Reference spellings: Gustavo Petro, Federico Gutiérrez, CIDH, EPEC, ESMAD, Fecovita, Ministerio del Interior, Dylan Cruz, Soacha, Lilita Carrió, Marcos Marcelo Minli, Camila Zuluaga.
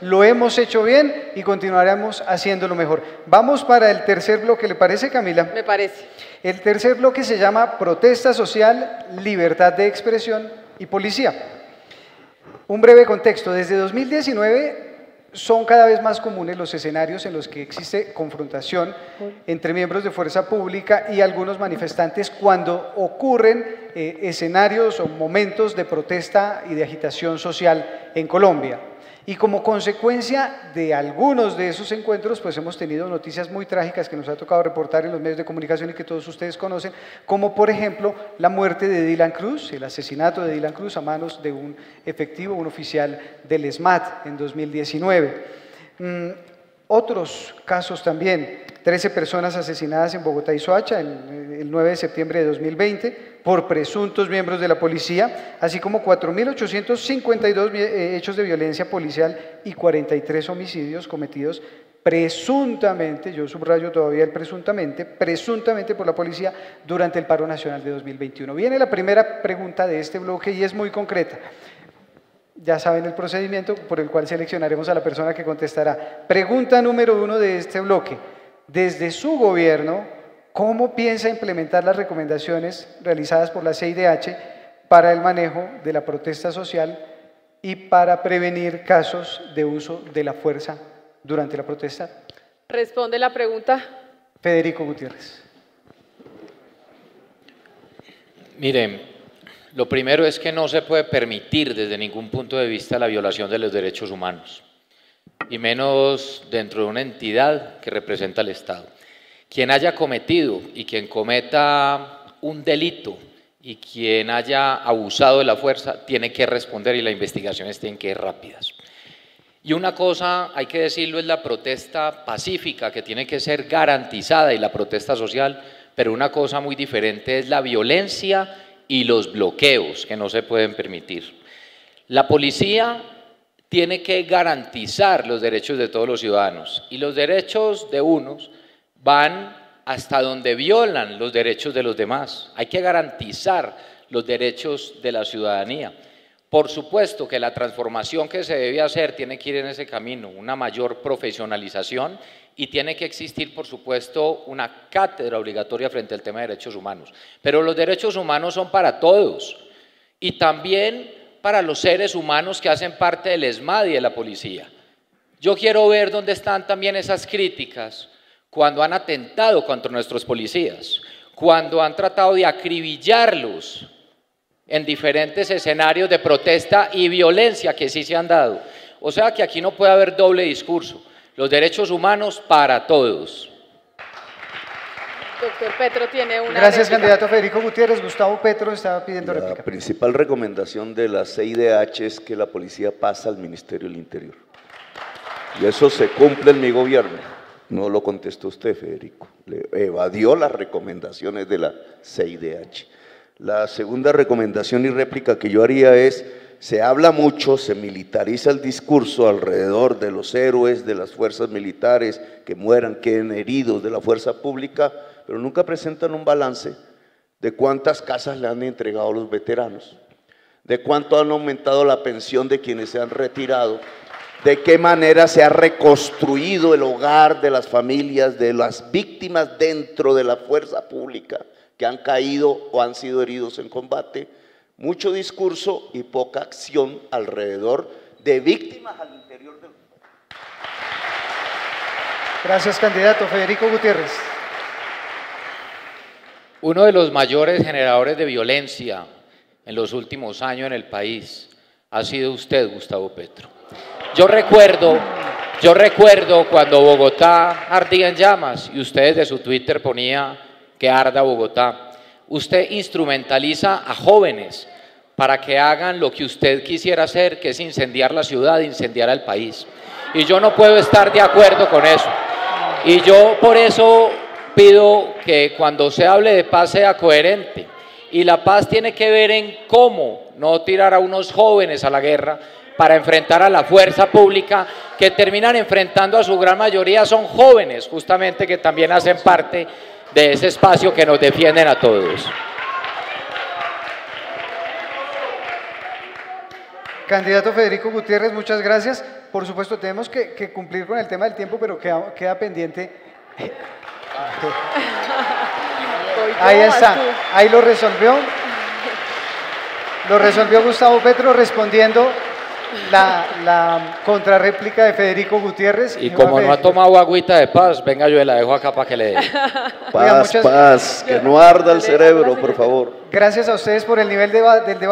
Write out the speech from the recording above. Lo hemos hecho bien y continuaremos haciéndolo mejor. Vamos para el tercer bloque, ¿le parece, Camila? Me parece. El tercer bloque se llama Protesta Social, Libertad de Expresión y Policía. Un breve contexto, desde 2019 son cada vez más comunes los escenarios en los que existe confrontación entre miembros de fuerza pública y algunos manifestantes cuando ocurren escenarios o momentos de protesta y de agitación social en Colombia. Y como consecuencia de algunos de esos encuentros, pues hemos tenido noticias muy trágicas que nos ha tocado reportar en los medios de comunicación y que todos ustedes conocen, como por ejemplo la muerte de Dylan Cruz, el asesinato de Dylan Cruz a manos de un efectivo, un oficial del ESMAD en 2019. Otros casos también, 13 personas asesinadas en Bogotá y Soacha el 9 de septiembre de 2020, por presuntos miembros de la policía, así como 4.852 hechos de violencia policial y 43 homicidios cometidos presuntamente, yo subrayo todavía el presuntamente por la policía durante el paro nacional de 2021. Viene la primera pregunta de este bloque y es muy concreta. Ya saben el procedimiento por el cual seleccionaremos a la persona que contestará. Pregunta número 1 de este bloque. Desde su gobierno, ¿cómo piensa implementar las recomendaciones realizadas por la CIDH para el manejo de la protesta social y para prevenir casos de uso de la fuerza durante la protesta? Responde la pregunta Federico Gutiérrez. Miren, lo primero es que no se puede permitir desde ningún punto de vista la violación de los derechos humanos, y menos dentro de una entidad que representa al Estado. Quien haya cometido y quien cometa un delito y quien haya abusado de la fuerza tiene que responder y las investigaciones tienen que ir rápidas. Y una cosa, hay que decirlo, es la protesta pacífica que tiene que ser garantizada y la protesta social, pero una cosa muy diferente es la violencia y los bloqueos que no se pueden permitir. La policía tiene que garantizar los derechos de todos los ciudadanos y los derechos de unos van hasta donde violan los derechos de los demás. Hay que garantizar los derechos de la ciudadanía. Por supuesto que la transformación que se debe hacer tiene que ir en ese camino, una mayor profesionalización y tiene que existir, por supuesto, una cátedra obligatoria frente al tema de derechos humanos. Pero los derechos humanos son para todos y también para los seres humanos que hacen parte del ESMAD y de la policía. Yo quiero ver dónde están también esas críticas cuando han atentado contra nuestros policías, cuando han tratado de acribillarlos en diferentes escenarios de protesta y violencia que sí se han dado. O sea que aquí no puede haber doble discurso. Los derechos humanos para todos. Doctor Petro tiene una... Gracias, réplica. Candidato Federico Gutiérrez. Gustavo Petro estaba pidiendo réplica. La principal recomendación de la CIDH es que la policía pasa al Ministerio del Interior. Y eso se cumple en mi gobierno. No lo contestó usted, Federico. Le evadió las recomendaciones de la CIDH. La segunda recomendación y réplica que yo haría es, se habla mucho, se militariza el discurso alrededor de los héroes, de las fuerzas militares, que mueran, queden heridos de la fuerza pública, pero nunca presentan un balance de cuántas casas le han entregado a los veteranos, de cuánto han aumentado la pensión de quienes se han retirado, de qué manera se ha reconstruido el hogar de las familias, de las víctimas dentro de la fuerza pública que han caído o han sido heridos en combate. Mucho discurso y poca acción alrededor de víctimas al interior del país. Gracias, candidato Federico Gutiérrez. Uno de los mayores generadores de violencia en los últimos años en el país ha sido usted, Gustavo Petro. Yo recuerdo cuando Bogotá ardía en llamas y usted de su Twitter ponía que arda Bogotá. Usted instrumentaliza a jóvenes para que hagan lo que usted quisiera hacer, que es incendiar la ciudad, incendiar al país. Y yo no puedo estar de acuerdo con eso. Y yo por eso pido que cuando se hable de paz sea coherente. Y la paz tiene que ver en cómo no tirar a unos jóvenes a la guerra, para enfrentar a la fuerza pública, que terminan enfrentando a su gran mayoría, son jóvenes justamente que también hacen parte de ese espacio que nos defienden a todos. Candidato Federico Gutiérrez, muchas gracias. Por supuesto, tenemos que cumplir con el tema del tiempo, pero queda pendiente. Ahí está, ahí lo resolvió. Lo resolvió Gustavo Petro respondiendo la contrarréplica de Federico Gutiérrez. Y como no ha tomado agüita de paz, venga, yo la dejo acá para que le dé. Paz, paz, que no arda el cerebro, por favor. Gracias a ustedes por el nivel del debate.